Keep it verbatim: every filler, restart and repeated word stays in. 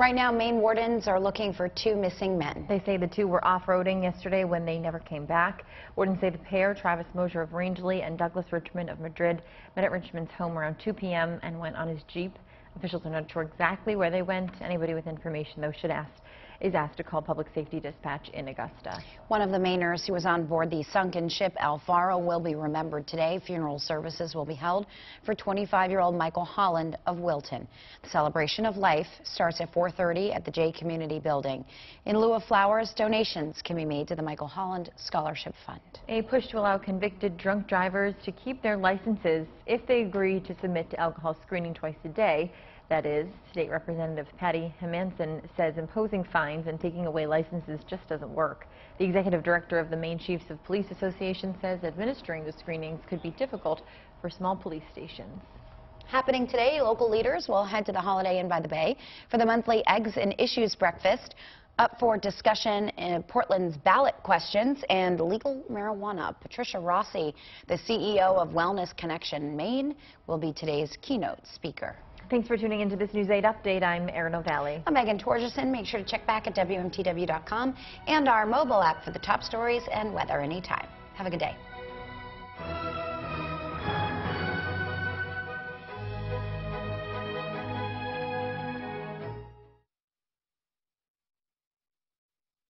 Right now, Maine wardens are looking for two missing men. They say the two were off-roading yesterday when they never came back. Wardens say the pair, Travis Mosher of Rangeley and Douglas Richmond of Madrid, met at Richmond's home around two p m and went on his Jeep. Officials are not sure exactly where they went. Anybody with information, though, should ask, is asked to call Public Safety Dispatch in Augusta. One of the Mainers who was on board the sunken ship El Faro will be remembered today. Funeral services will be held for twenty-five-year-old Michael Holland of Wilton. The celebration of life starts at four thirty at the Jay Community Building. In lieu of flowers, donations can be made to the Michael Holland Scholarship Fund. A push to allow convicted drunk drivers to keep their licenses if they agree to submit to alcohol screening twice a day. That is, State Representative Patty Hemanson says imposing fines and taking away licenses just doesn't work. The executive director of the Maine Chiefs of Police Association says administering the screenings could be difficult for small police stations. Happening today, local leaders will head to the Holiday Inn by the Bay for the monthly Eggs and Issues breakfast. Up for discussion in Portland's ballot questions and legal marijuana. Patricia Rossi, the C E O of Wellness Connection Maine, will be today's keynote speaker. Thanks for tuning into this News eight Update. I'm Erin Ovalle. I'm Meghan Torjussen. Make sure to check back at W M T W dot com and our mobile app for the top stories and weather anytime. Have a good day.